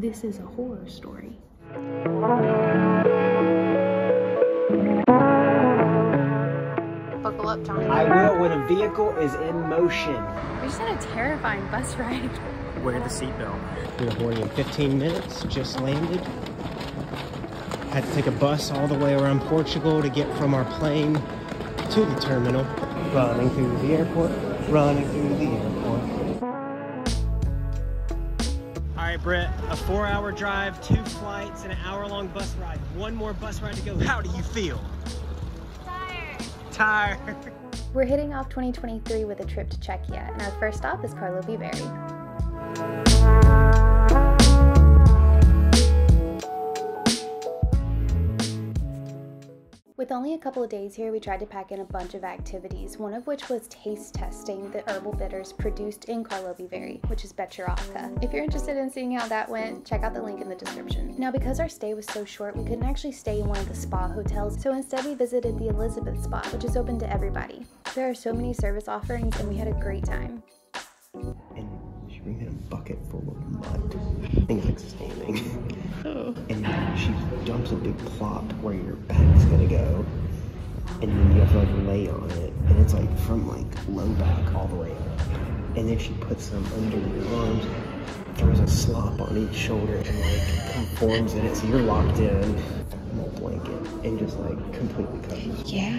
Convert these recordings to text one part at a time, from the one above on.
This is a horror story. Buckle up, Johnny. I will when a vehicle is in motion. We just had a terrifying bus ride. Wear the seatbelt. We were boarding in 15 minutes, just landed. Had to take a bus all the way around Portugal to get from our plane to the terminal. Running through the airport, running through the airport. All right, Brett, a 4-hour drive, 2 flights, and an hour-long bus ride. 1 more bus ride to go. How do you feel? Tired. Tired. We're hitting off 2023 with a trip to Czechia, and our first stop is Karlovy Vary. With only a couple of days here, we tried to pack in a bunch of activities, one of which was taste testing the herbal bitters produced in Karlovy Vary, which is Becherovka. If you're interested in seeing how that went, check out the link in the description. Now, because our stay was so short, we couldn't actually stay in one of the spa hotels, so instead we visited the Elizabeth Spa, which is open to everybody. There are so many service offerings, and we had a great time. And she brought in a bucket full of mud. I think it's like standing. Oh. And she dumps a big plop where your back's gonna go, and then you have to like lay on it, and it's like from like low back all the way up, and then she puts them under your arms, throws a slop on each shoulder, and like conforms in it, so you're locked in a blanket and just like completely covered. Yeah.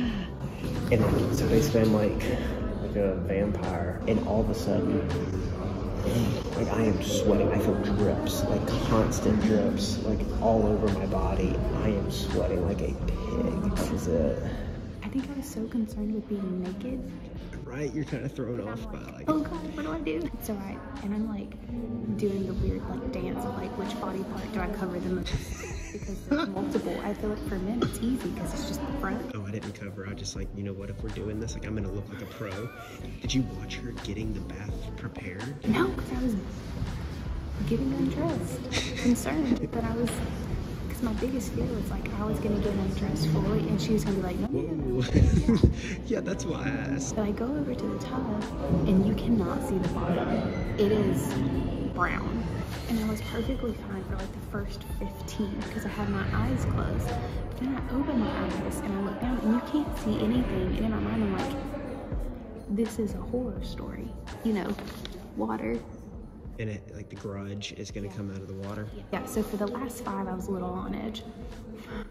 And like, so they spend like a vampire, and all of a sudden, like I am sweating, I feel drips, like constant drips, like all over my body. I am sweating like a pig. This is it. I think I was so concerned with being naked. Right, you're kind of thrown off like, by like, oh god, what do I do? It's alright, and I'm like doing the weird like dance of like which body part do I cover the most because there's multiple. I feel like for men it's easy because it's just the front. Oh, I didn't cover. I just like, you know what? If we're doing this, like I'm gonna look like a pro. Did you watch her getting the bath prepared? No, because I was getting undressed, concerned that I was. My biggest fear was like I was gonna get undressed fully and she was gonna be like, no. Yeah, that's why I asked. But I go over to the top and you cannot see the bottom. It is brown. And I was perfectly fine for like the first 15 because I had my eyes closed. But then I opened my eyes and I look down and you can't see anything. And in my mind I'm like, this is a horror story. You know, water. And it, like the grudge is gonna come out of the water. Yeah, so for the last 5, I was a little on edge.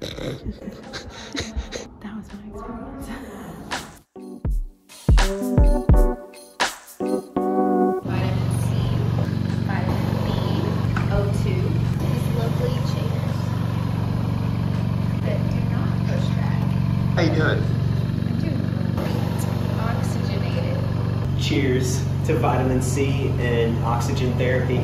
That was my experience. Vitamin C, vitamin B, O2. These lovely chairs that do not push back. How you doing? I'm doing great. Oxygenated. Cheers to vitamin C and oxygen therapy.